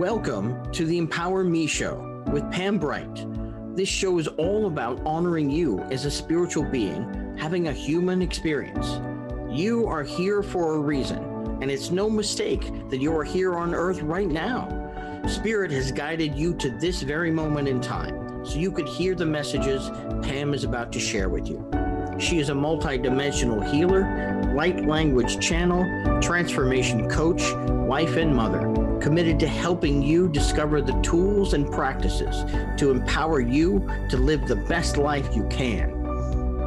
Welcome to the Empower Me Show with Pam Bright. This show is all about honoring you as a spiritual being, having a human experience. You are here for a reason, and it's no mistake that you are here on earth right now. Spirit has guided you to this very moment in time, so you could hear the messages Pam is about to share with you. She is a multi-dimensional healer, light language channel, transformation coach, wife and mother, committed to helping you discover the tools and practices to empower you to live the best life you can.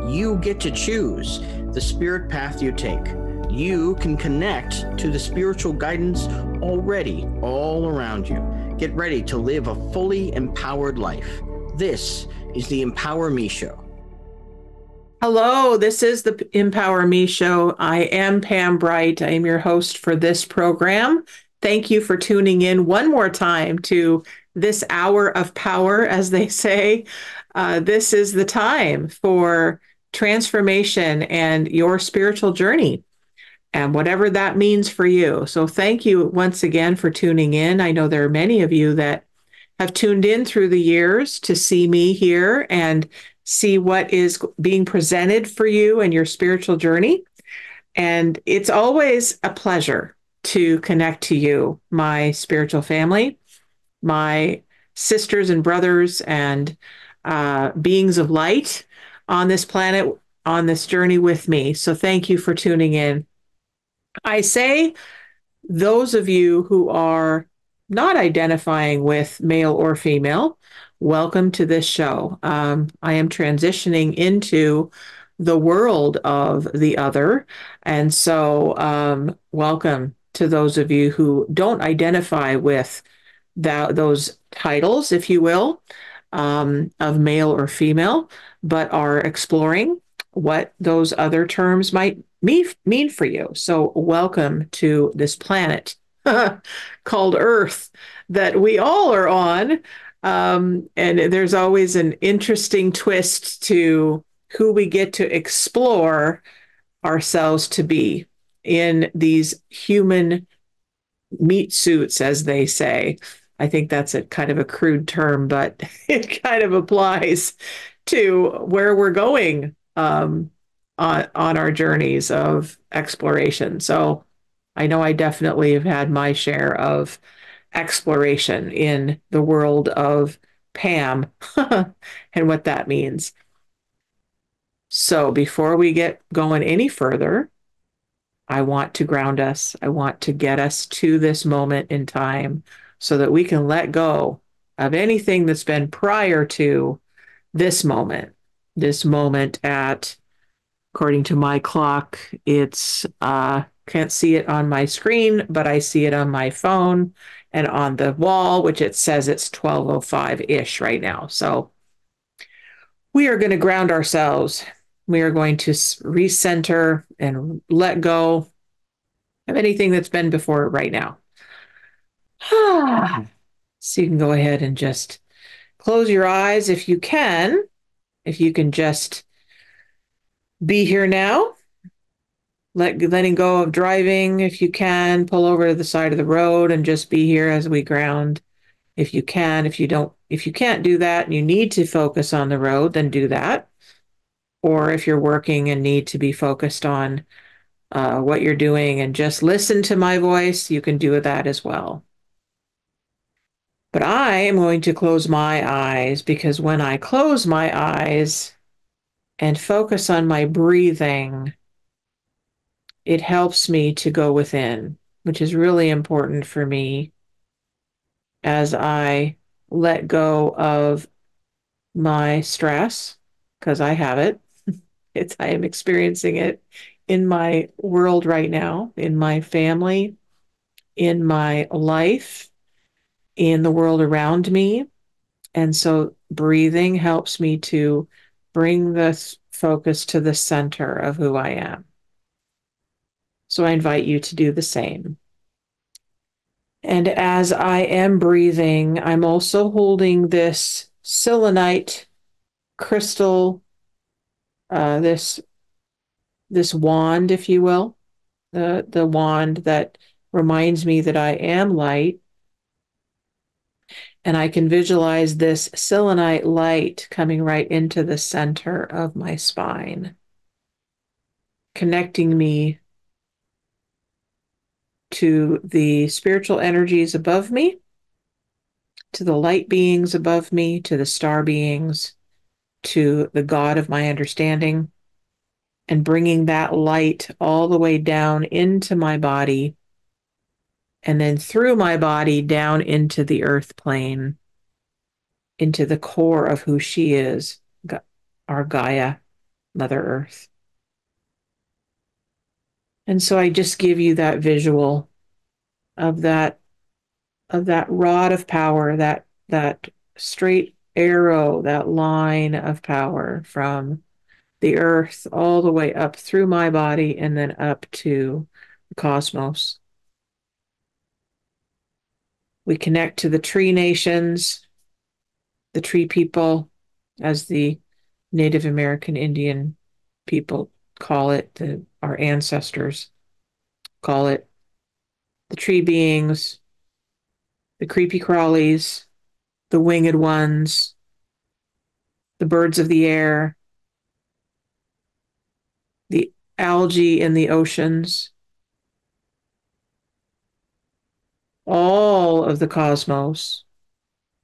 You get to choose the spirit path you take. You can connect to the spiritual guidance already all around you. Get ready to live a fully empowered life. This is the Empower Me Show. Hello, this is the Empower Me Show. I am Pam Bright. I am your host for this program. Thank you for tuning in one more time to this hour of power, as they say. This is the time for transformation and your spiritual journey and whatever that means for you. So thank you once again for tuning in. I know there are many of you that have tuned in through the years to see me here and see what is being presented for you and your spiritual journey. And it's always a pleasure to connect to you, my spiritual family, my sisters and brothers and beings of light on this planet, on this journey with me. So thank you for tuning in. I say those of you who are not identifying with male or female, welcome to this show. I am transitioning into the world of the other. And so welcome to those of you who don't identify with those titles, if you will, of male or female, but are exploring what those other terms might mean for you. So welcome to this planet called Earth that we all are on. And there's always an interesting twist to who we get to explore ourselves to be in these human meat suits, as they say. I think that's a kind of a crude term, but it kind of applies to where we're going on our journeys of exploration. So I know I definitely have had my share of exploration in the world of Pam and what that means. So before we get going any further, I want to ground us. I want to get us to this moment in time so that we can let go of anything that's been prior to this moment at, according to my clock, it's, can't see it on my screen, but I see it on my phone and on the wall, which it says it's 12:05-ish right now. So we are going to ground ourselves. We are going to recenter and let go of anything that's been before right now. So you can go ahead and just close your eyes if you can. If you can just be here now, letting go of driving if you can, pull over to the side of the road and just be here as we ground. If you can, if you can't do that and you need to focus on the road, then do that. Or if you're working and need to be focused on what you're doing and just listen to my voice, you can do that as well. But I am going to close my eyes, because when I close my eyes and focus on my breathing, it helps me to go within, which is really important for me as I let go of my stress, because I have it. I am experiencing it in my world right now, in my family, in my life, in the world around me. And so breathing helps me to bring this focus to the center of who I am. So I invite you to do the same. And as I am breathing, I'm also holding this selenite crystal, this wand, if you will, the wand that reminds me that I am light, And I can visualize this selenite light coming right into the center of my spine, connecting me to the spiritual energies above me, to the light beings above me, to the star beings, to the God of my understanding, and bringing that light all the way down into my body, and then through my body down into the earth plane, into the core of who she is, our Gaia, Mother Earth. And so I just give you that visual of that rod of power, that straight arrow, that line of power from the earth all the way up through my body and then up to the cosmos. We connect to the tree nations, the tree people, as the Native American Indian people call it, our ancestors call it, the tree beings, the creepy crawlies, the winged ones, the birds of the air, the algae in the oceans, all of the cosmos,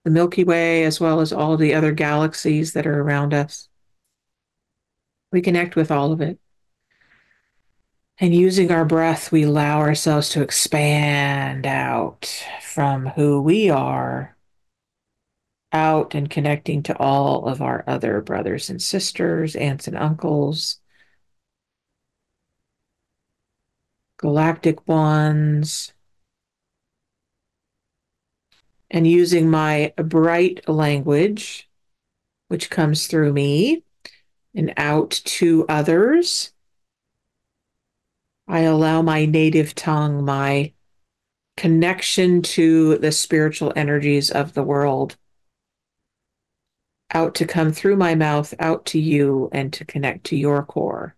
the Milky Way, as well as all the other galaxies that are around us. We connect with all of it. And using our breath, we allow ourselves to expand out from who we are, out and connecting to all of our other brothers and sisters, aunts and uncles, galactic ones. And using my bright language, which comes through me and out to others, I allow my native tongue, my connection to the spiritual energies of the world, out to come through my mouth, out to you, and to connect to your core.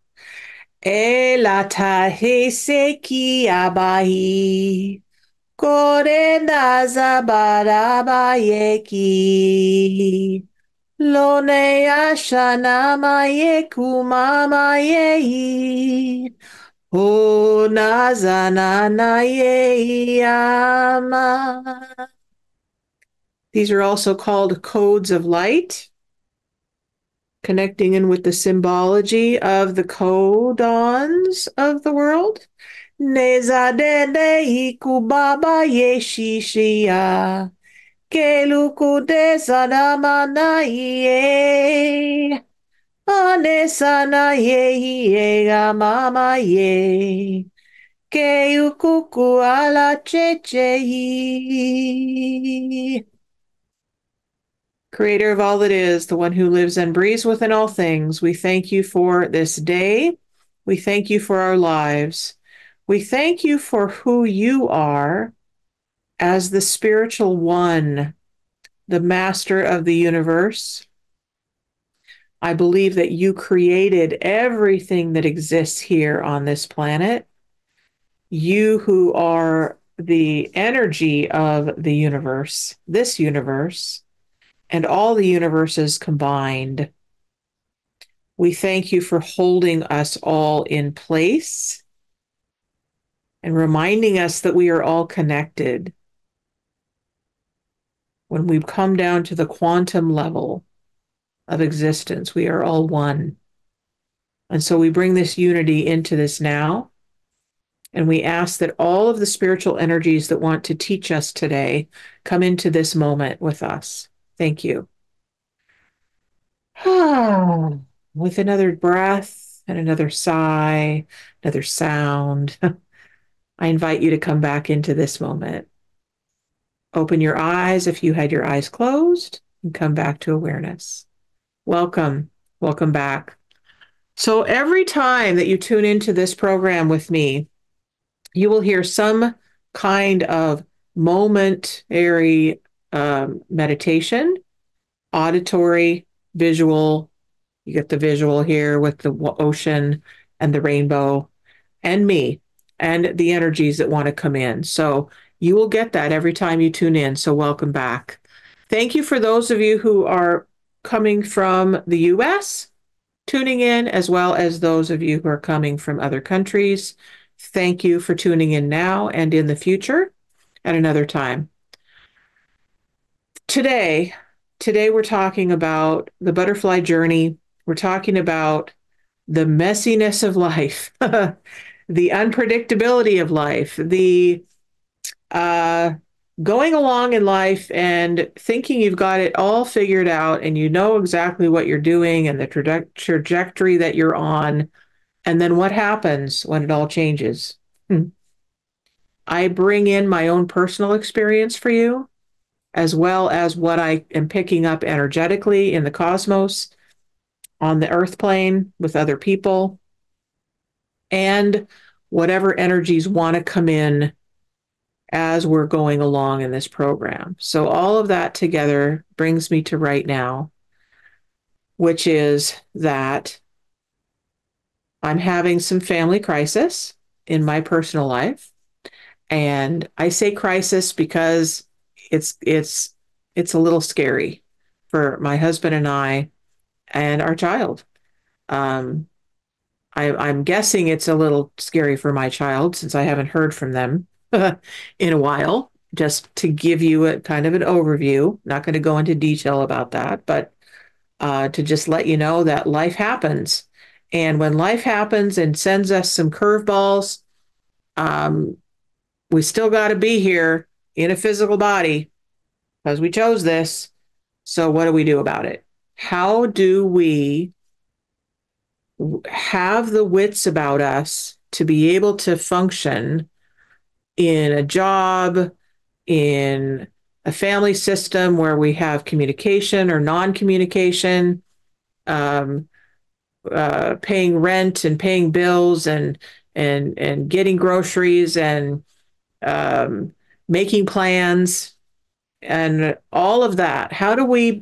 O Nazananayama. These are also called codes of light, connecting in with the symbology of the codons of the world. Nezadene ikubaba yeshishia, kelukudezanamanaye. Anesana ye yega mama ye keukuku ala cheche. Creator of all that is, the one who lives and breathes within all things, we thank you for this day. We thank you for our lives. We thank you for who you are as the spiritual one, the master of the universe. I believe that you created everything that exists here on this planet. You who are the energy of the universe, this universe, and all the universes combined. We thank you for holding us all in place and reminding us that we are all connected. When we come down to the quantum level of existence, we are all one. And so we bring this unity into this now, and we ask that all of the spiritual energies that want to teach us today come into this moment with us. Thank you. With another breath and another sigh, another sound, I invite you to come back into this moment. Open your eyes if you had your eyes closed, and come back to awareness. Welcome back. So every time that you tune into this program with me, you will hear some kind of momentary meditation, auditory, visual. You get the visual here with the ocean and the rainbow and me and the energies that want to come in. So you will get that every time you tune in. So welcome back. Thank you for those of you who are coming from the U.S., tuning in, as well as those of you who are coming from other countries. Thank you for tuning in now and in the future at another time. Today we're talking about the butterfly journey. We're talking about the messiness of life, the unpredictability of life, the going along in life and thinking you've got it all figured out and you know exactly what you're doing and the trajectory that you're on. And then what happens when it all changes? I bring in my own personal experience for you, as well as what I am picking up energetically in the cosmos, on the earth plane with other people, and whatever energies want to come in as we're going along in this program. So all of that together brings me to right now, which is that I'm having some family crisis in my personal life. And I say crisis because it's a little scary for my husband and I and our child. I'm guessing it's a little scary for my child since I haven't heard from them in a while, just to give you a kind of an overview. Not going to go into detail about that, but to just let you know that life happens. And when life happens and sends us some curveballs, we still got to be here in a physical body because we chose this. So what do we do about it? How do we have the wits about us to be able to function in a job, in a family system where we have communication or non-communication, paying rent and paying bills and getting groceries and making plans and all of that? How do we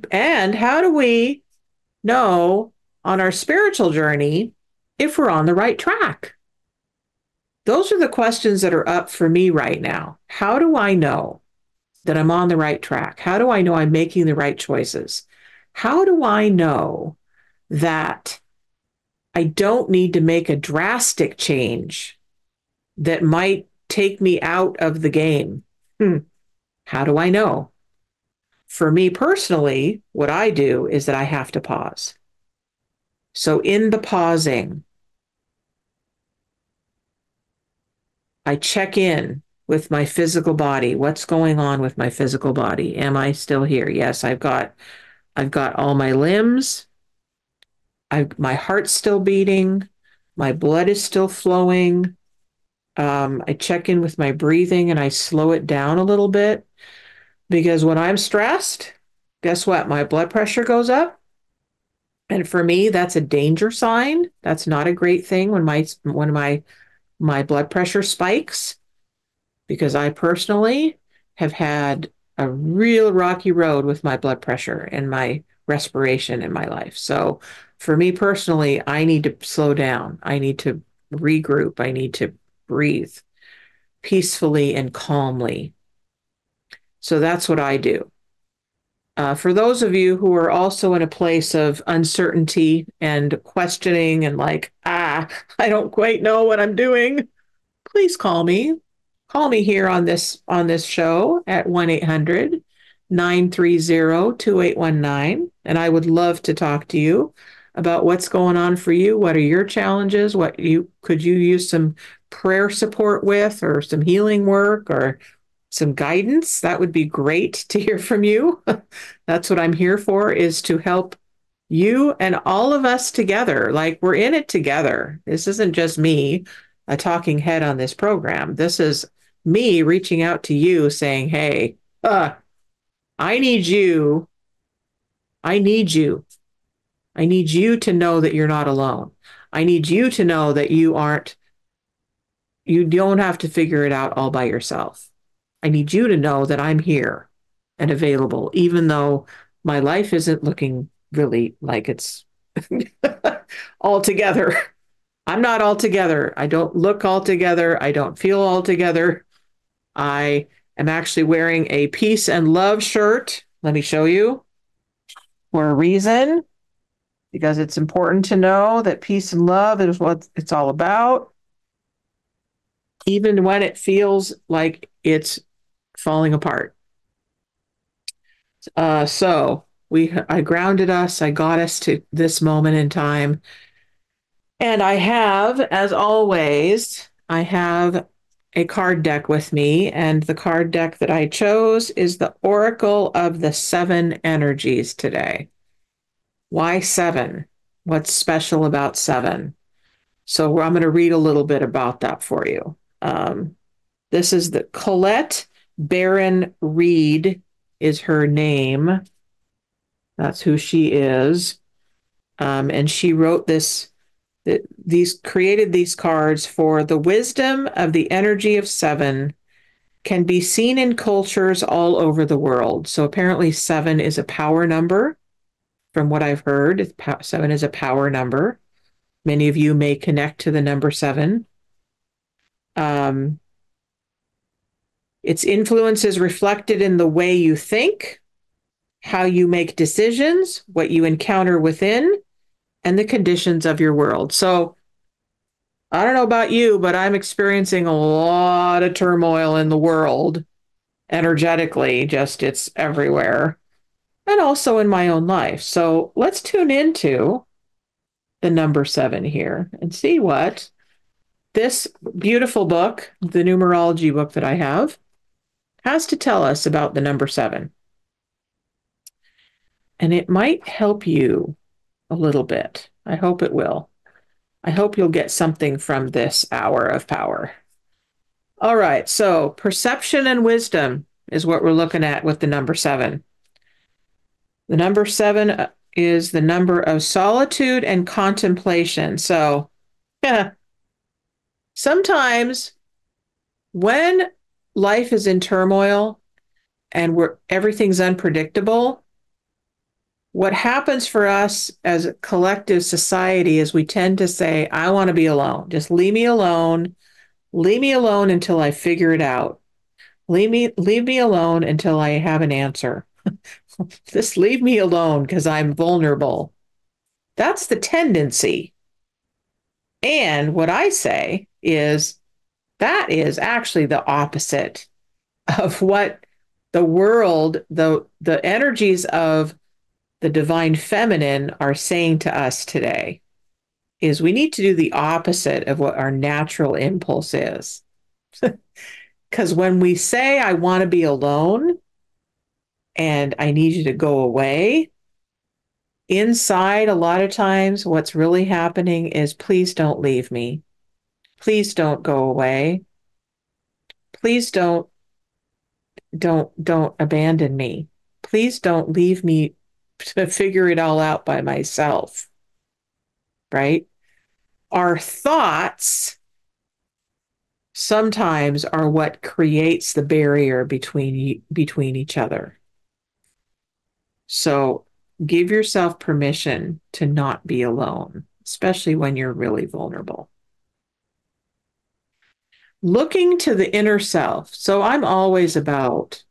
know on our spiritual journey if we're on the right track? Those are the questions that are up for me right now. How do I know that I'm on the right track? How do I know I'm making the right choices? How do I know that I don't need to make a drastic change that might take me out of the game? How do I know? For me personally, what I do is that I have to pause. So in the pausing, I check in with my physical body. What's going on with my physical body? Am I still here? Yes, I've got all my limbs. My heart's still beating. My blood is still flowing. I check in with my breathing and I slow it down a little bit, because when I'm stressed, guess what? My blood pressure goes up. And for me, that's a danger sign. That's not a great thing when my blood pressure spikes, because I personally have had a real rocky road with my blood pressure and my respiration in my life. So for me personally, I need to slow down. I need to regroup. I need to breathe peacefully and calmly. So that's what I do. For those of you who are also in a place of uncertainty and questioning and like, I don't quite know what I'm doing, please call me. Call me here on this show at 1-800-930-2819. And I would love to talk to you about what's going on for you. What are your challenges? Could you use some prayer support with, or some healing work, or some guidance? That would be great to hear from you. That's what I'm here for, is to help you and all of us together. Like, we're in it together. This isn't just me, a talking head on this program. This is me reaching out to you saying, hey, I need you. I need you. I need you to know that you're not alone. I need you to know that you don't have to figure it out all by yourself. I need you to know that I'm here and available, even though my life isn't looking really like it's all together. I'm not all together. I don't look all together. I don't feel all together. I am actually wearing a peace and love shirt Let me show you for a reason, because it's important to know that peace and love is what it's all about. Even when it feels like it's falling apart. I grounded us. I got us to this moment in time. And I have, as always, I have a card deck with me. And the card deck that I chose is the Oracle of the Seven Energies today. Why seven? What's special about seven? So I'm going to read a little bit about that for you. This is the Colette Baron-Reed is her name. That's who she is. And she wrote this, created these cards for the wisdom of the energy of seven can be seen in cultures all over the world. So apparently seven is a power number. From what I've heard, seven is a power number. Many of you may connect to the number seven. Its influence is reflected in the way you think, how you make decisions, what you encounter within, and the conditions of your world. So I don't know about you, but I'm experiencing a lot of turmoil in the world energetically, just it's everywhere, and also in my own life. So let's tune into the number seven here and see what this beautiful book, the numerology book that I have, has to tell us about the number seven. And it might help you a little bit. I hope it will. I hope you'll get something from this hour of power. All right, so perception and wisdom is what we're looking at with the number seven. The number seven is the number of solitude and contemplation. So sometimes when life is in turmoil and everything's unpredictable, what happens for us as a collective society is we tend to say, I want to be alone. Just leave me alone. Leave me alone until I figure it out. Leave me alone until I have an answer. Just leave me alone because I'm vulnerable. That's the tendency. And what I say is that is actually the opposite of what the world, the energies of the divine feminine are saying to us today, is we need to do the opposite of what our natural impulse is. Because when we say, I want to be alone and I need you to go away, inside a lot of times what's really happening is, please don't leave me. Please don't go away. Please don't abandon me. Please don't leave me to figure it all out by myself, right? Our thoughts sometimes are what creates the barrier between each other. So give yourself permission to not be alone, especially when you're really vulnerable. Looking to the inner self. So I'm always about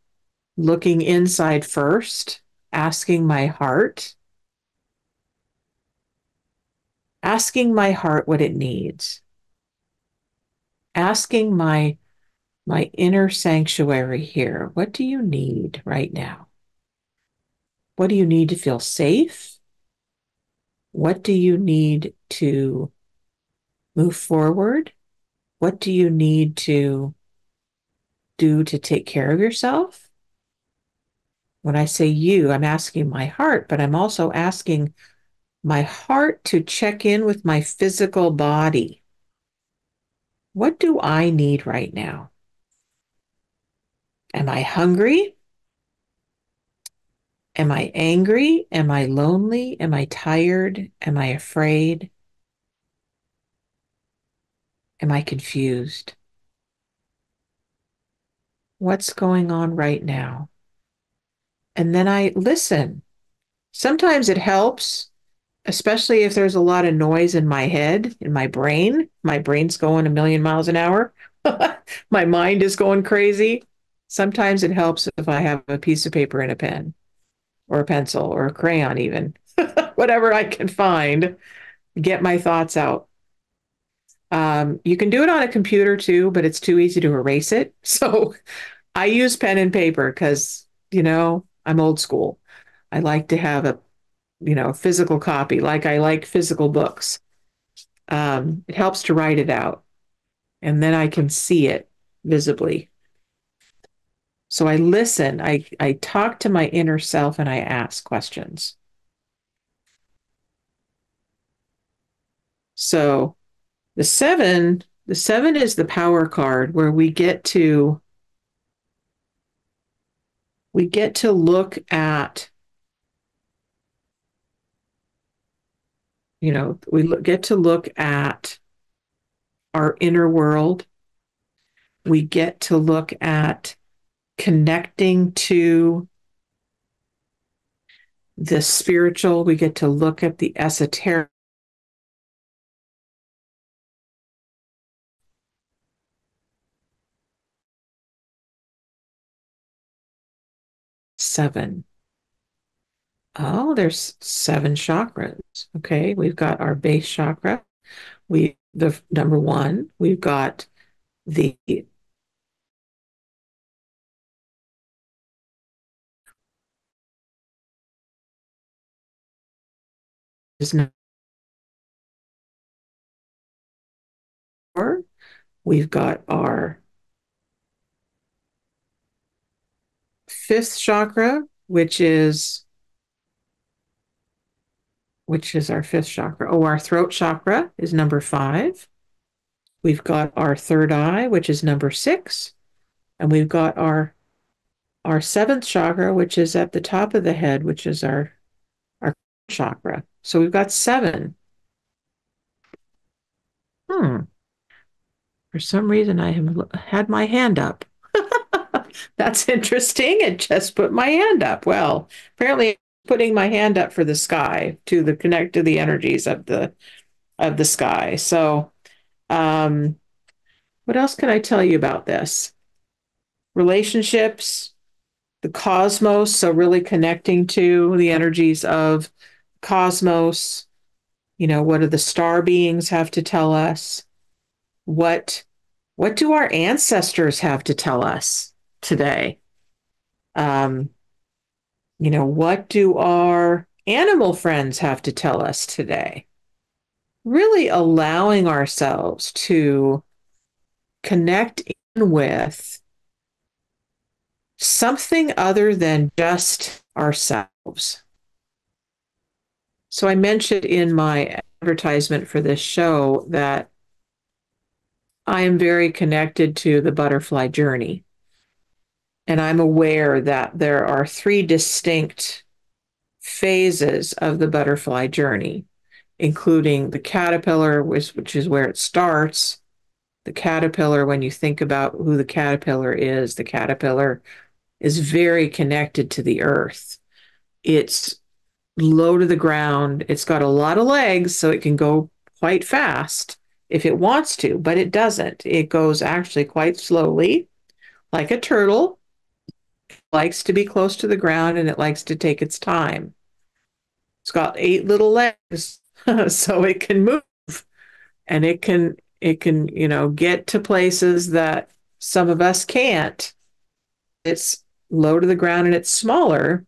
looking inside first, asking my heart what it needs, asking my inner sanctuary here, what do you need right now? What do you need to feel safe? What do you need to move forward? What do you need to do to take care of yourself? When I say you, I'm asking my heart, but I'm also asking my heart to check in with my physical body. What do I need right now? Am I hungry? Am I angry? Am I lonely? Am I tired? Am I afraid? Am I confused? What's going on right now? And then I listen. Sometimes it helps, especially if there's a lot of noise in my head, in my brain. My brain's going a million miles an hour. My mind is going crazy. Sometimes it helps if I have a piece of paper and a pen or a pencil or a crayon even, whatever I can find, get my thoughts out. You can do it on a computer too, but it's too easy to erase it. So I use pen and paper because, you know, I'm old school. I like to have a, you know, a physical copy, like I like physical books. It helps to write it out, and then I can see it visibly. So I listen, I talk to my inner self, and I ask questions. So the seven is the power card where we get to look at, you know, we get to look at our inner world. We get to look at connecting to the spiritual. We get to look at the esoteric. Seven. Oh, there's seven chakras. Okay, we've got our base chakra. The number one. We've got the is number four. We've got our fifth chakra, which is our fifth chakra. Oh, our throat chakra is number five. We've got our third eye, which is number six. And we've got our seventh chakra, which is at the top of the head, which is our chakra. So we've got seven. For some reason, I have had my hand up. That's interesting. It just put my hand up. Well, apparently putting my hand up for the sky to connect to the energies of the sky. So what else can I tell you about this? Relationships, the cosmos. So really connecting to the energies of cosmos. You know, what do the star beings have to tell us? What do our ancestors have to tell us today? You know, what do our animal friends have to tell us today? Really allowing ourselves to connect in with something other than just ourselves. So I mentioned in my advertisement for this show that I am very connected to the butterfly journey. And I'm aware that there are three distinct phases of the butterfly journey, including the caterpillar, which is where it starts. The caterpillar, when you think about who the caterpillar is very connected to the earth. It's low to the ground. It's got a lot of legs, so it can go quite fast if it wants to, but it doesn't. It goes actually quite slowly, like a turtle. Likes to be close to the ground, and it likes to take its time. It's got eight little legs, so it can move, and it can, you know, get to places that some of us can't. It's low to the ground and it's smaller,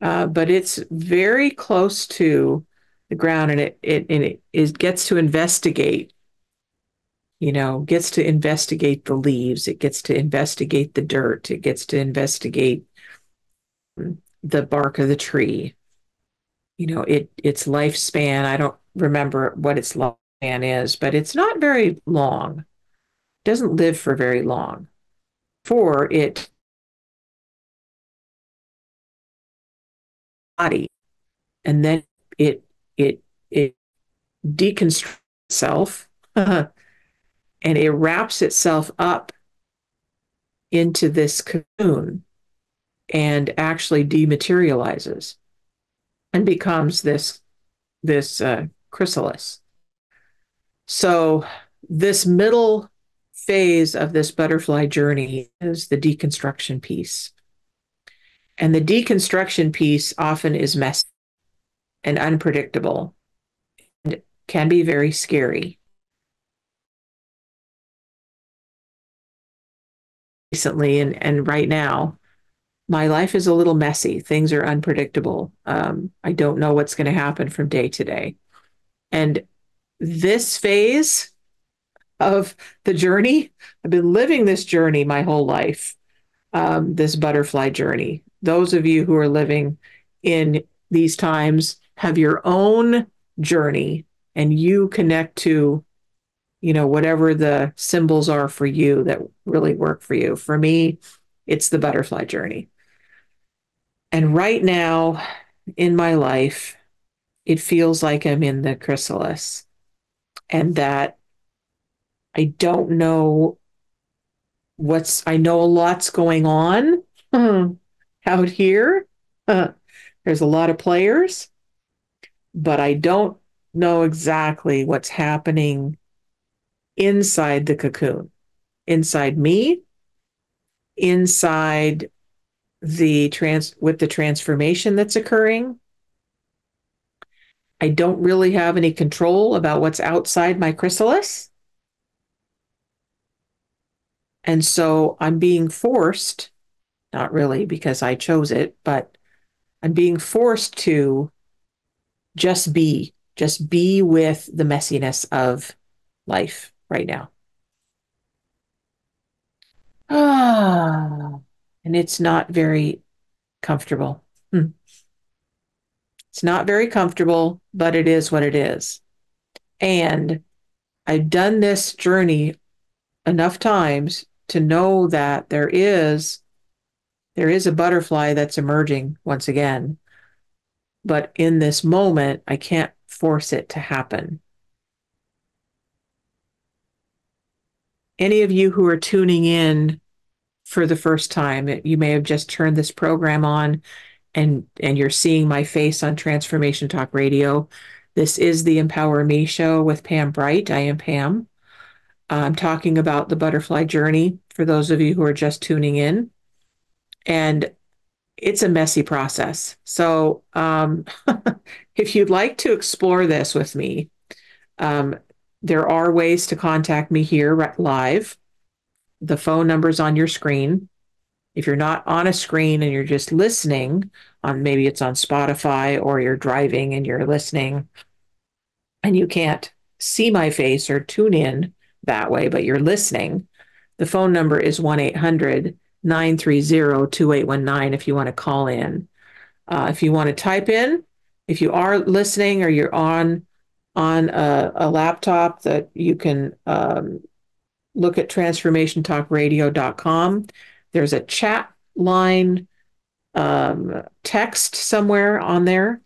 but it's very close to the ground, and it gets to investigate. You know, gets to investigate the leaves. It gets to investigate the dirt. It gets to investigate the bark of the tree. You know, its lifespan. I don't remember what its lifespan is, but it's not very long. It doesn't live for very long. For its body, and then it deconstructs itself. And it wraps itself up into this cocoon and actually dematerializes and becomes this chrysalis. So this middle phase of this butterfly journey is the deconstruction piece. And the deconstruction piece often is messy and unpredictable and can be very scary. Recently and right now, my life is a little messy. Things are unpredictable. I don't know what's going to happen from day to day. And this phase of the journey, I've been living this journey my whole life, this butterfly journey. Those of you who are living in these times have your own journey, and you connect to, you know, whatever the symbols are for you that really work for you. For me, it's the butterfly journey. And right now in my life, it feels like I'm in the chrysalis, and that I don't know what's, I know a lot's going on out here. There's a lot of players, but I don't know exactly what's happening inside the cocoon, inside me, inside the with the transformation that's occurring. I don't really have any control about what's outside my chrysalis. And so I'm being forced, not really because I chose it, but I'm being forced to just be with the messiness of life right now. And it's not very comfortable. It's not very comfortable, but it is what it is. And I've done this journey enough times to know that there is a butterfly that's emerging once again. But in this moment, I can't force it to happen. Any of you who are tuning in for the first time, you may have just turned this program on and you're seeing my face on Transformation Talk Radio. This is the Empower Me Show with Pam Bright. I am Pam. I'm talking about the butterfly journey for those of you who are just tuning in. And it's a messy process. So if you'd like to explore this with me, there are ways to contact me here live. The phone number's on your screen. If you're not on a screen and you're just listening, maybe it's on Spotify or you're driving and you're listening and you can't see my face or tune in that way, but you're listening, the phone number is 1-800-930-2819 if you want to call in. If you want to type in, if you are listening or you're on a laptop, that you can look at transformationtalkradio.com. There's a chat line text somewhere on there,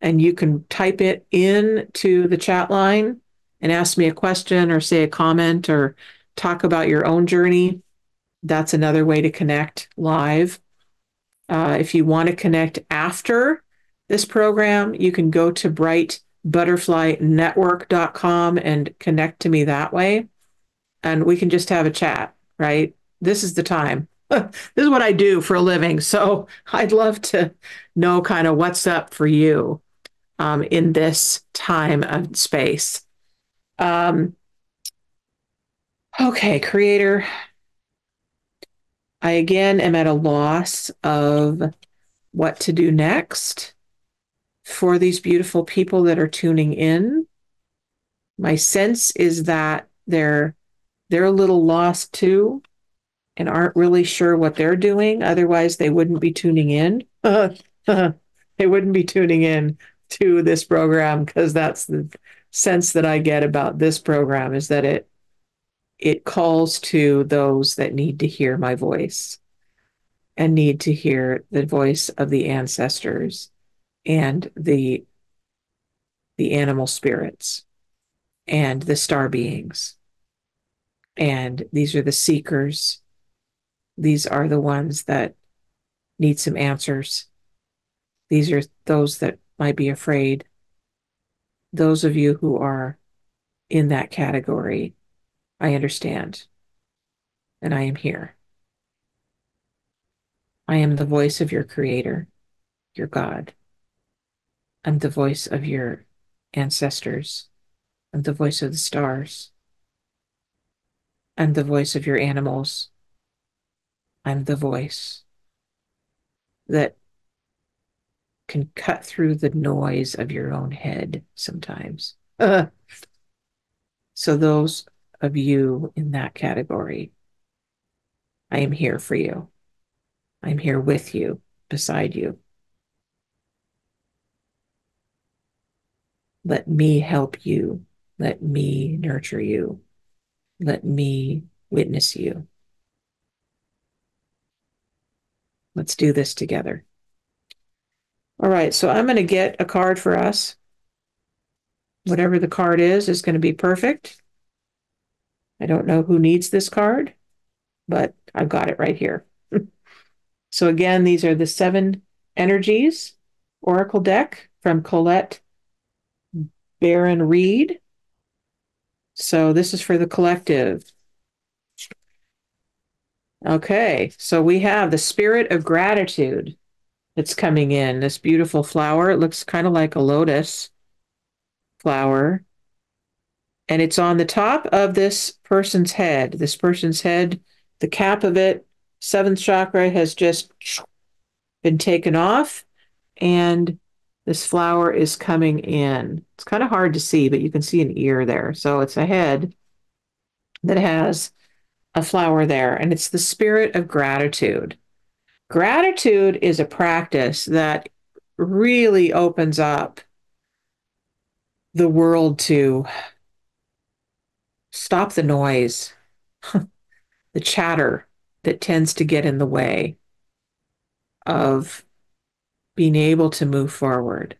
and you can type it into the chat line and ask me a question or say a comment or talk about your own journey. That's another way to connect live. If you want to connect after this program, you can go to brightbutterflynetwork.com and connect to me that way. And we can just have a chat, right? This is the time. This is what I do for a living. So I'd love to know kind of what's up for you in this time and space. Okay, Creator. I again am at a loss of what to do next for these beautiful people that are tuning in. My sense is that they're a little lost too and aren't really sure what they're doing. Otherwise, they wouldn't be tuning in. They wouldn't be tuning in to this program, because that's the sense that I get about this program, is that it calls to those that need to hear my voice and need to hear the voice of the ancestors and the animal spirits and the star beings. And these are the seekers. These are the ones that need some answers. These are those that might be afraid. Those of you who are in that category, I understand. And I am here. I am the voice of your creator, your God. I'm the voice of your ancestors. I'm the voice of the stars. I'm the voice of your animals. I'm the voice that can cut through the noise of your own head sometimes. So those of you in that category, I am here for you. I'm here with you, beside you. Let me help you. Let me nurture you. Let me witness you. Let's do this together. All right, so I'm going to get a card for us. Whatever the card is going to be perfect. I don't know who needs this card, but I've got it right here. So again, these are the Seven Energies Oracle deck from Colette Baron-Reed. So this is for the collective. Okay, so we have the spirit of gratitude that's coming in. This beautiful flower, it looks kind of like a lotus flower. And it's on the top of this person's head. This person's head, the cap of it, seventh chakra has just been taken off, and this flower is coming in. It's kind of hard to see, but you can see an ear there. So it's a head that has a flower there, and it's the spirit of gratitude. Gratitude is a practice that really opens up the world to stop the noise, the chatter that tends to get in the way of being able to move forward.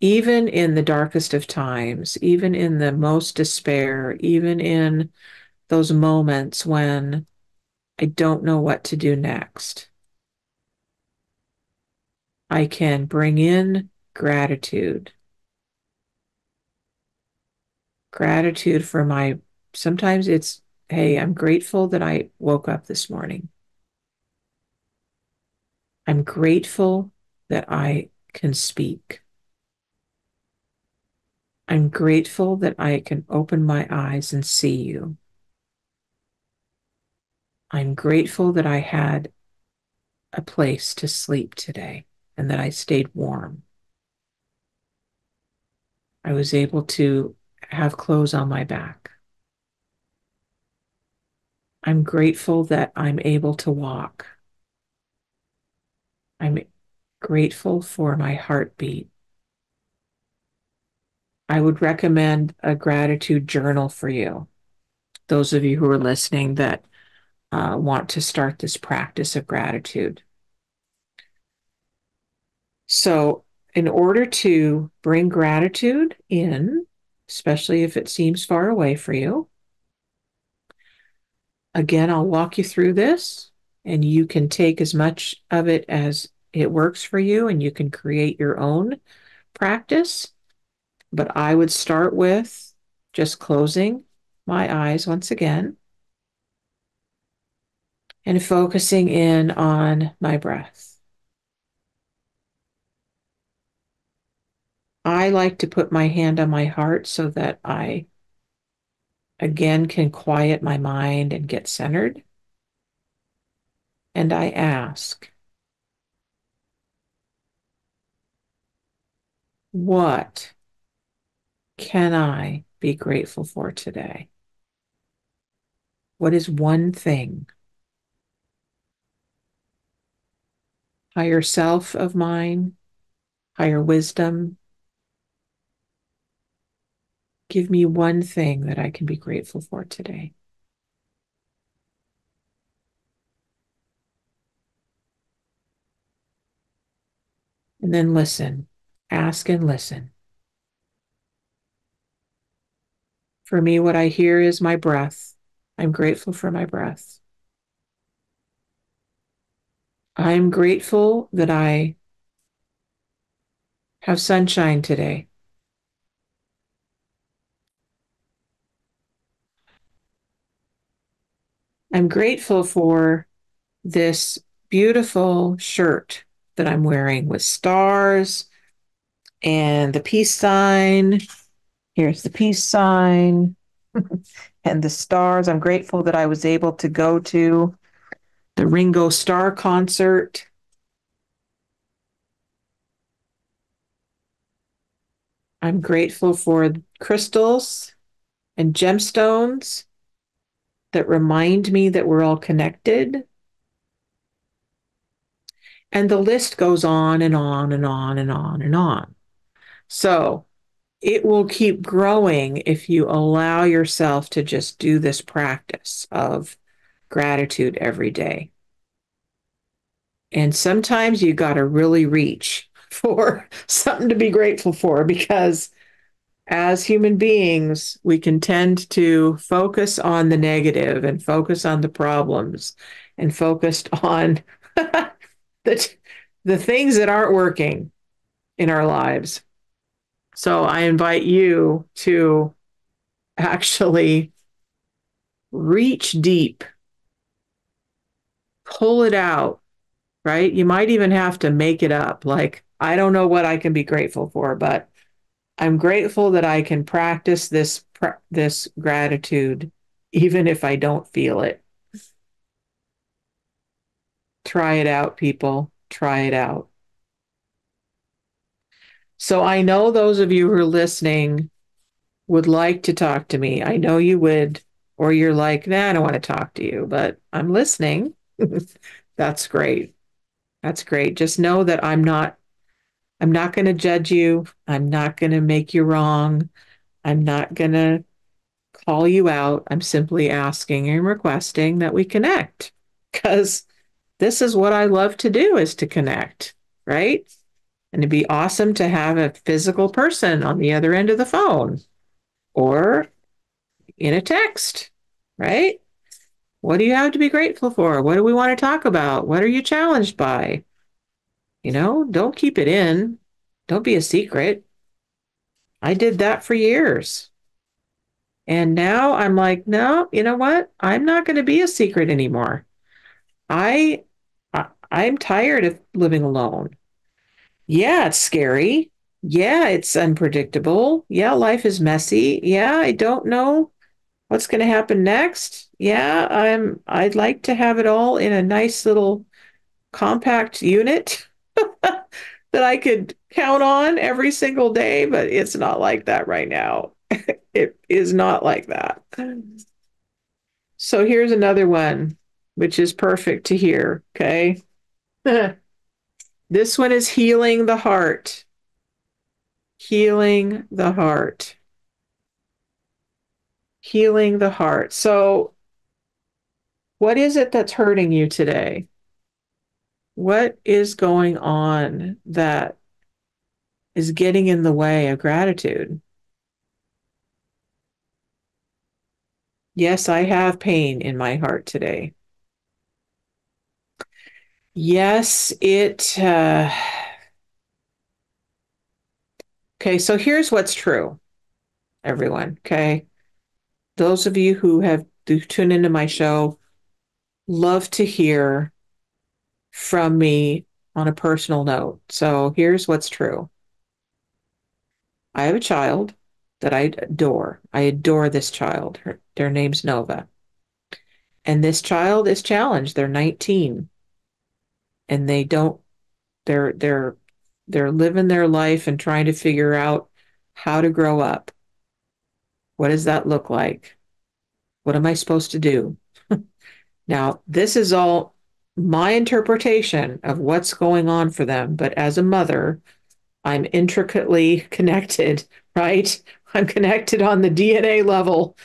Even in the darkest of times, even in the most despair, even in those moments when I don't know what to do next, I can bring in gratitude. Gratitude for my, sometimes it's, hey, I'm grateful that I woke up this morning. I'm grateful that I can speak. I'm grateful that I can open my eyes and see you. I'm grateful that I had a place to sleep today and that I stayed warm. I was able to have clothes on my back. I'm grateful that I'm able to walk. I'm grateful for my heartbeat. I would recommend a gratitude journal for you. Those of you who are listening that want to start this practice of gratitude. So in order to bring gratitude in, especially if it seems far away for you, again, I'll walk you through this, and you can take as much of it as it works for you, and you can create your own practice. But I would start with just closing my eyes once again and focusing in on my breath. I like to put my hand on my heart so that I again can quiet my mind and get centered. And I ask, what can I be grateful for today? What is one thing, higher self of mine, higher wisdom? Give me one thing that I can be grateful for today. And then listen, ask and listen. For me, what I hear is my breath. I'm grateful for my breath. I'm grateful that I have sunshine today. I'm grateful for this beautiful shirt that I'm wearing with stars and the peace sign. Here's the peace sign and the stars. I'm grateful that I was able to go to the Ringo Starr concert. I'm grateful for crystals and gemstones that remind me that we're all connected. And the list goes on and on and on and on and on. So it will keep growing if you allow yourself to just do this practice of gratitude every day. And sometimes you got to really reach for something to be grateful for, because as human beings, we can tend to focus on the negative and focus on the problems and focused on the things that aren't working in our lives. So I invite you to actually reach deep, pull it out, right? You might even have to make it up. Like, I don't know what I can be grateful for, but I'm grateful that I can practice this gratitude, even if I don't feel it. Try it out, people. Try it out. So I know those of you who are listening would like to talk to me. I know you would, or you're like, nah, I don't want to talk to you, but I'm listening. That's great. That's great. Just know that I'm not going to judge you. I'm not going to make you wrong. I'm not going to call you out. I'm simply asking and requesting that we connect, because this is what I love to do, is to connect, right? And it'd be awesome to have a physical person on the other end of the phone or in a text, right? What do you have to be grateful for? What do we want to talk about? What are you challenged by? You know, don't keep it in. Don't be a secret. I did that for years. And now I'm like, no, you know what? I'm not going to be a secret anymore. I'm tired of living alone. Yeah, it's scary. Yeah, it's unpredictable. Yeah, life is messy. Yeah, I don't know what's going to happen next. Yeah, I'd like to have it all in a nice little compact unit that I could count on every single day, but it's not like that right now. It is not like that. So here's another one, which is perfect to hear, okay? This one is healing the heart. Healing the heart. Healing the heart. So what is it that's hurting you today? What is going on that is getting in the way of gratitude? Yes, I have pain in my heart today. Yes, okay, so here's what's true, everyone, okay? Those of you who tune into my show love to hear from me on a personal note. So here's what's true. I have a child that I adore. I adore this child. Their name's Nova. And this child is challenged. They're 19. And they don't, they're living their life and trying to figure out how to grow up. What does that look like? What am I supposed to do? Now, this is all my interpretation of what's going on for them. But as a mother, I'm intricately connected, right? I'm connected on the DNA level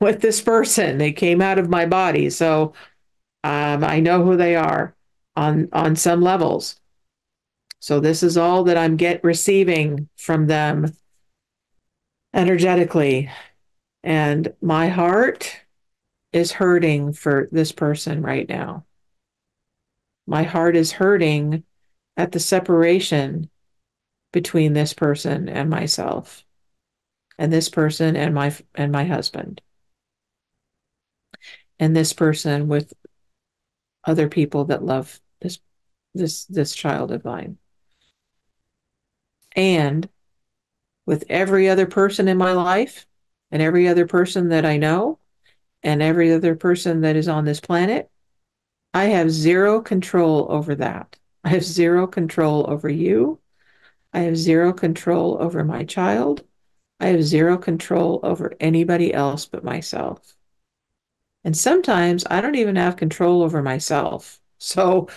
with this person. They came out of my body. So I know who they are on some levels. So this is all that I'm receiving from them energetically. And my heart is hurting for this person right now. My heart is hurting at the separation between this person and myself, and this person and my husband, and this person with other people that love this child of mine. And with every other person in my life and every other person that I know and every other person that is on this planet, I have zero control over that. I have zero control over you. I have zero control over my child. I have zero control over anybody else but myself. And sometimes I don't even have control over myself. So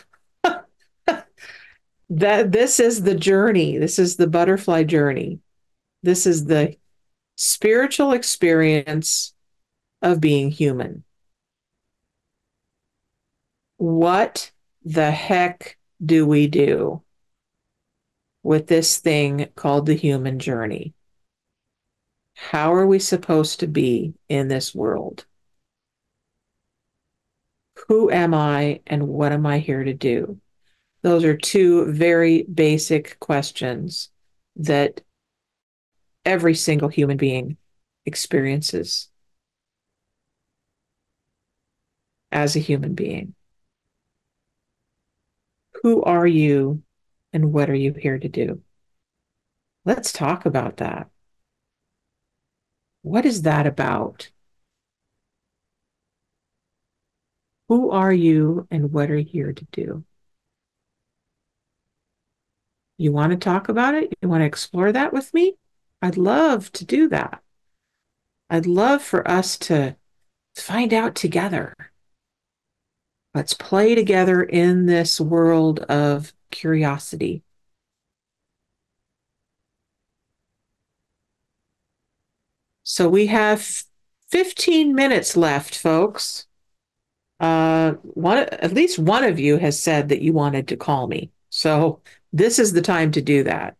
this is the journey. This is the butterfly journey. This is the spiritual experience of being human. What the heck do we do with this thing called the human journey? How are we supposed to be in this world? Who am I and what am I here to do? Those are two very basic questions that every single human being experiences as a human being. Who are you and what are you here to do? Let's talk about that. What is that about? Who are you and what are you here to do? You want to talk about it? You want to explore that with me? I'd love to do that. I'd love for us to find out together. Let's play together in this world of curiosity. So we have 15 minutes left, folks. At least one of you has said that you wanted to call me. So this is the time to do that.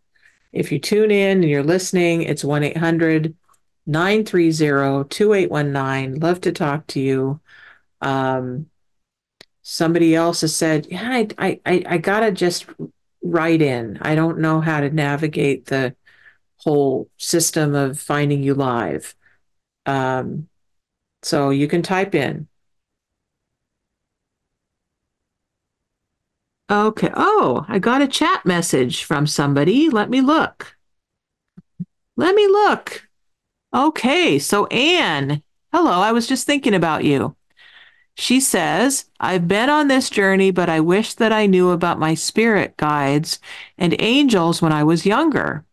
If you tune in and you're listening, it's 1-800-930-2819. Love to talk to you. Somebody else has said, yeah, I gotta just write in. I don't know how to navigate the whole system of finding you live. So you can type in. Okay. Oh, I got a chat message from somebody. Let me look. Okay. So Anne, hello. I was just thinking about you. She says, I've been on this journey, but I wish that I knew about my spirit guides and angels when I was younger.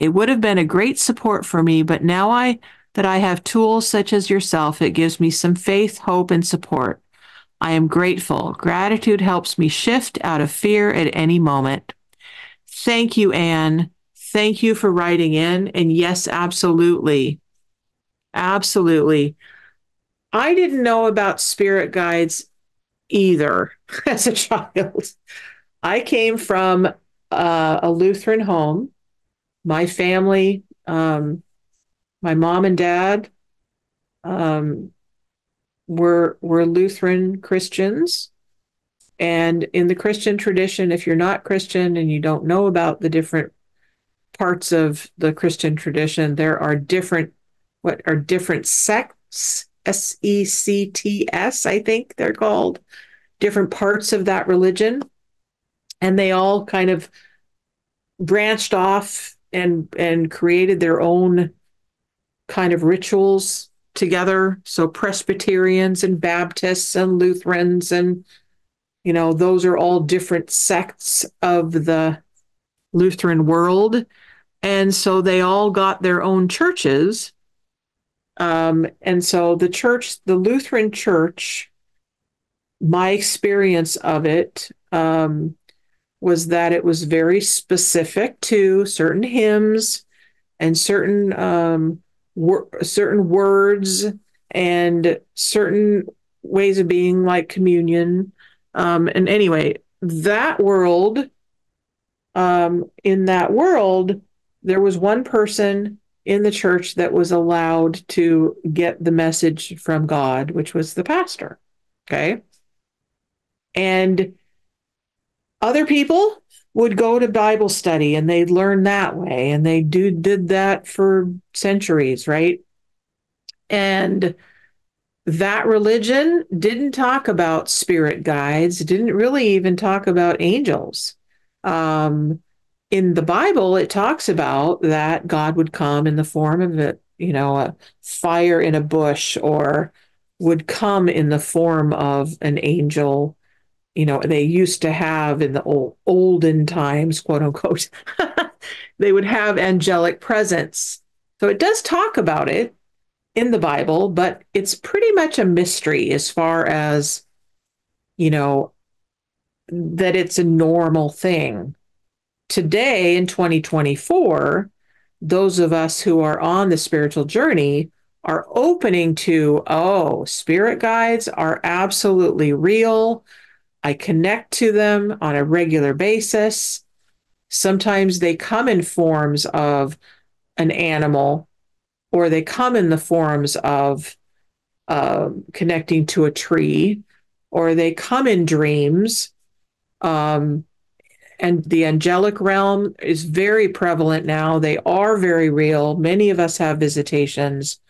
It would have been a great support for me, but now that I have tools such as yourself, it gives me some faith, hope, and support. I am grateful. Gratitude helps me shift out of fear at any moment. Thank you, Anne. Thank you for writing in. And yes, absolutely. Absolutely. I didn't know about spirit guides either as a child. I came from a Lutheran home. My family, my mom and dad, were Lutheran Christians. And in the Christian tradition, if you're not Christian and you don't know about the different parts of the Christian tradition, there are different sects, sects, I think they're called, different parts of that religion. And they all kind of branched off and created their own kind of rituals together. So Presbyterians and Baptists and Lutherans and, you know, those are all different sects of the Lutheran world. And so they all got their own churches. And so the Lutheran church, my experience of it was that it was very specific to certain hymns and certain words and certain ways of being, like communion. And anyway, in that world, there was one person in the church that was allowed to get the message from God, which was the pastor. Okay. And other people would go to Bible study and they'd learn that way. And they did that for centuries, right? And That religion didn't talk about spirit guides, didn't really even talk about angels. In the Bible, it talks about that God would come in the form of a, a fire in a bush, or would come in the form of an angel. You know, they used to have in the olden times, quote unquote, they would have angelic presence. So it does talk about it in the Bible, but it's pretty much a mystery as far as, that it's a normal thing. Today in 2024, those of us who are on the spiritual journey are opening to, oh, spirit guides are absolutely real. I connect to them on a regular basis. Sometimes they come in forms of an animal, or they come in the forms of connecting to a tree, or they come in dreams. And the angelic realm is very prevalent now. They are very real. Many of us have visitations.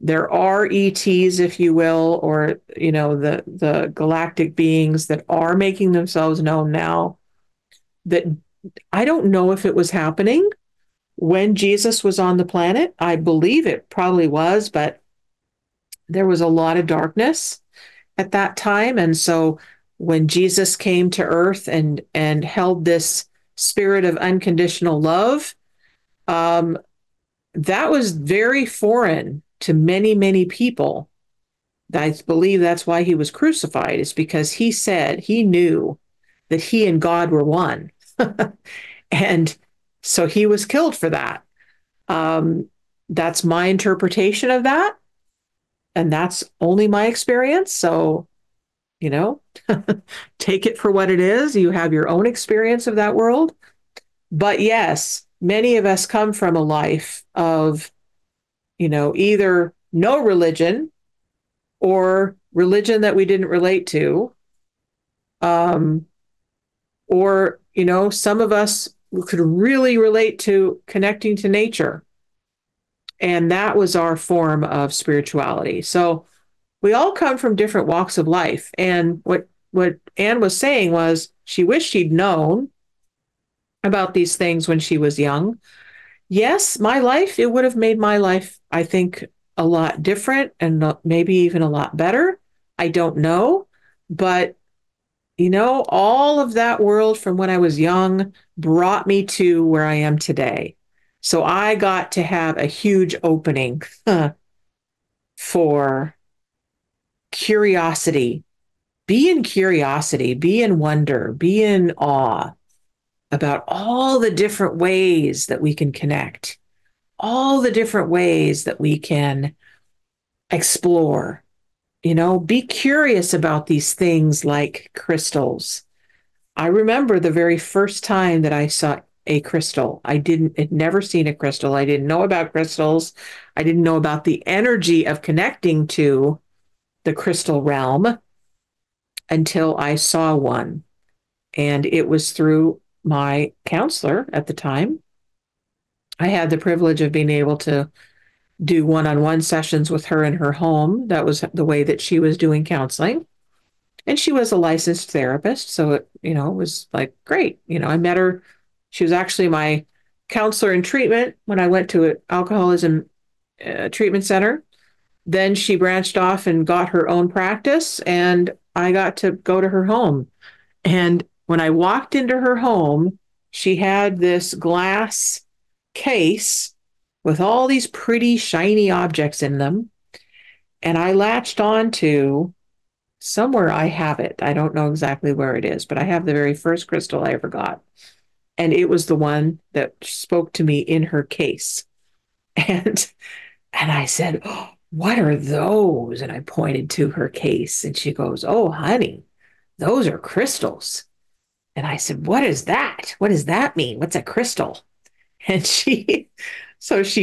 There are ETs, if you will, or, the galactic beings that are making themselves known now, that I don't know if it was happening when Jesus was on the planet. I believe it probably was, but there was a lot of darkness at that time. And so when Jesus came to earth and held this spirit of unconditional love, that was very foreign to many, many people. I believe that's why he was crucified, is because he said he knew that he and God were one. And so he was killed for that. That's my interpretation of that. And that's only my experience. So, take it for what it is. You have your own experience of that world. But yes, many of us come from a life of either no religion or religion that we didn't relate to. Or some of us could really relate to connecting to nature. And that was our form of spirituality. So we all come from different walks of life. And what Anne was saying was she wished she'd known about these things when she was young. Yes, it would have made my life, I think, a lot different and maybe even a lot better. I don't know. But, all of that world from when I was young brought me to where I am today. So I got to have a huge opening for curiosity. Be in curiosity, be in wonder, be in awe about all the different ways that we can connect, all the different ways that we can explore. Be curious about these things like crystals. I remember the very first time that I saw a crystal. I'd never seen a crystal. I didn't know about crystals. I didn't know about the energy of connecting to the crystal realm until I saw one. And it was through my counselor at the time. I had the privilege of being able to do one-on-one sessions with her in her home. That was the way that she was doing counseling. And she was a licensed therapist. So, it was like, great. I met her. She was actually my counselor in treatment when I went to an alcoholism treatment center. Then she branched off and got her own practice. And I got to go to her home. And when I walked into her home, she had this glass case with all these pretty shiny objects in them. And I latched on to somewhere. I have it. I don't know exactly where it is, but I have the very first crystal I ever got. And it was the one that spoke to me in her case. And I said, oh, what are those? And I pointed to her case, and she goes, oh, honey, those are crystals. And I said, what is that? What does that mean? What's a crystal? And she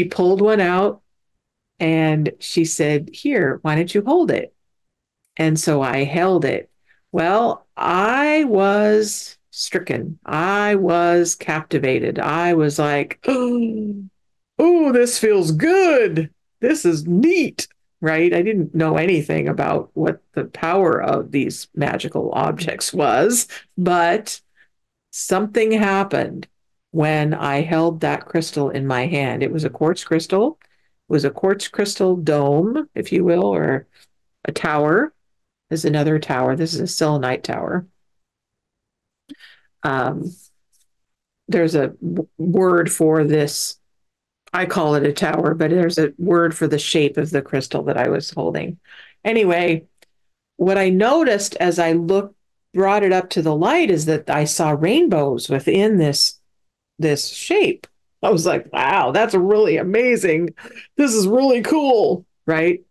pulled one out and she said, here, why don't you hold it? And so I held it. Well, I was stricken. I was captivated. I was like, oh, this feels good. This is neat. right? I didn't know anything about what the power of these magical objects was, but something happened when I held that crystal in my hand. It was a quartz crystal. It was a quartz crystal dome, if you will, or a tower. There's another tower. This is a selenite tower. There's a word for this. I call it a tower, but there's a word for the shape of the crystal that I was holding. Anyway, what I noticed as I looked, brought it up to the light, is that I saw rainbows within this shape. I was like, wow, that's really amazing. This is really cool, right?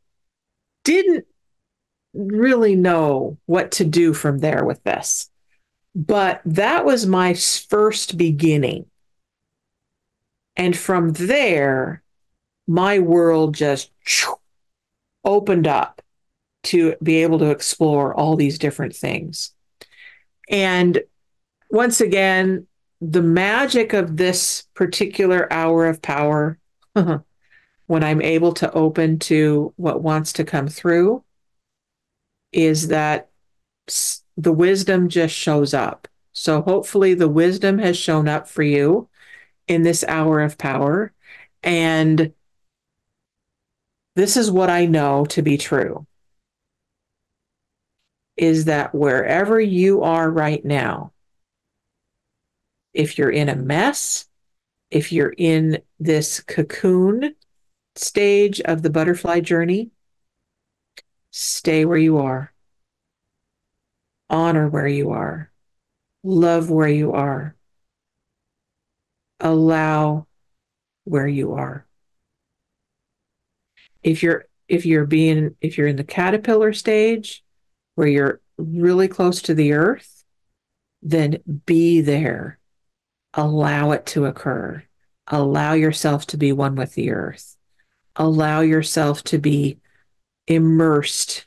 Didn't really know what to do from there with this. But that was my first beginning. And from there, my world just opened up to be able to explore all these different things. And once again, the magic of this particular hour of power, when I'm able to open to what wants to come through, is that the wisdom just shows up. So hopefully the wisdom has shown up for you in this hour of power. And this is what I know to be true, is that wherever you are right now, if you're in a mess, if you're in this cocoon stage of the butterfly journey, stay where you are. Honor where you are. Love where you are. Allow where you are. If you're in the caterpillar stage, where you're really close to the earth, then be there. Allow it to occur. Allow yourself to be one with the earth. Allow yourself to be immersed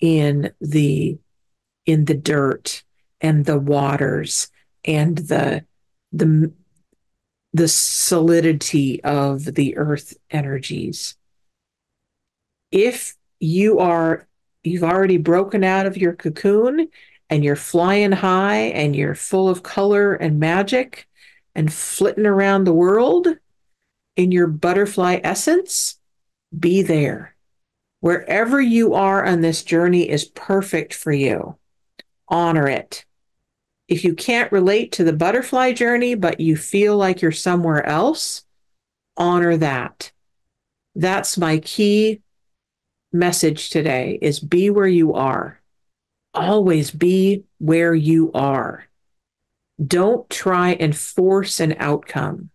in the dirt and the waters and the solidity of the earth energies. If you've already broken out of your cocoon and you're flying high and you're full of color and magic and flitting around the world in your butterfly essence, be there. Wherever you are on this journey is perfect for you. Honor it. If you can't relate to the butterfly journey, but you feel like you're somewhere else, honor that. That's my key message today, is be where you are. Always be where you are. Don't try and force an outcome,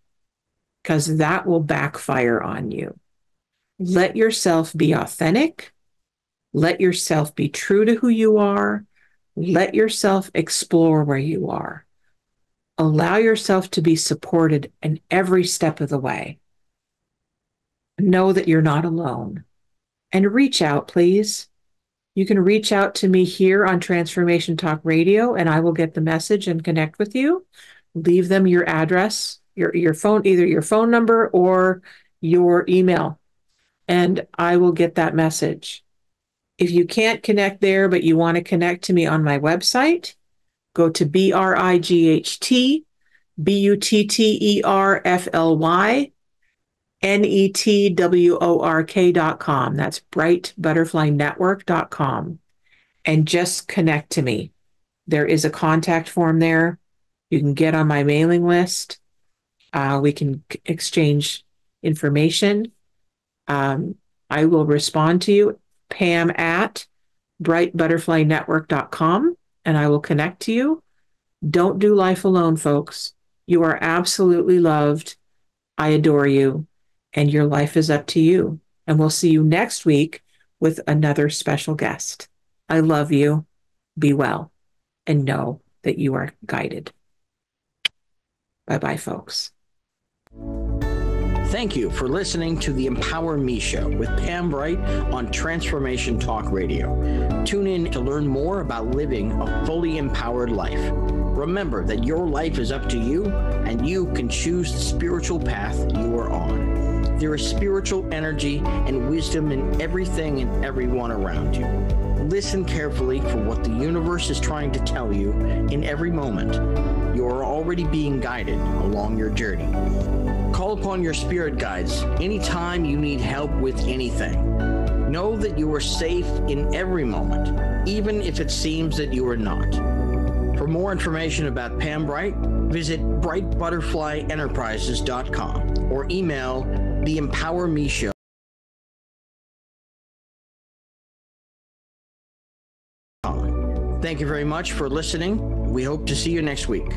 because that will backfire on you. Let yourself be authentic. Let yourself be true to who you are. Let yourself explore where you are. Allow yourself to be supported in every step of the way. Know that you're not alone. And reach out, please. You can reach out to me here on Transformation Talk Radio, and I will get the message and connect with you. Leave them your address, your phone, either your phone number or your email, and I will get that message. If you can't connect there, but you want to connect to me on my website, go to brightbutterflynetwork.com. That's brightbutterflynetwork.com. And just connect to me. There is a contact form there. You can get on my mailing list. We can exchange information. I will respond to you. Pam@brightbutterflynetwork.com, and I will connect to you. Don't do life alone, folks. You are absolutely loved. I adore you, and your life is up to you. And we'll see you next week with another special guest. I love you. Be well, and know that you are guided. Bye-bye, folks. Thank you for listening to the Empower Me Show with Pam Bright on Transformation Talk Radio. Tune in to learn more about living a fully empowered life. Remember that your life is up to you, and you can choose the spiritual path you are on. There is spiritual energy and wisdom in everything and everyone around you. Listen carefully for what the universe is trying to tell you in every moment. You are already being guided along your journey. Call upon your spirit guides anytime you need help with anything. Know that you are safe in every moment, even if it seems that you are not. For more information about Pam Bright, visit brightbutterflyenterprises.com or email the Empower Me Show. Thank you very much for listening. We hope to see you next week.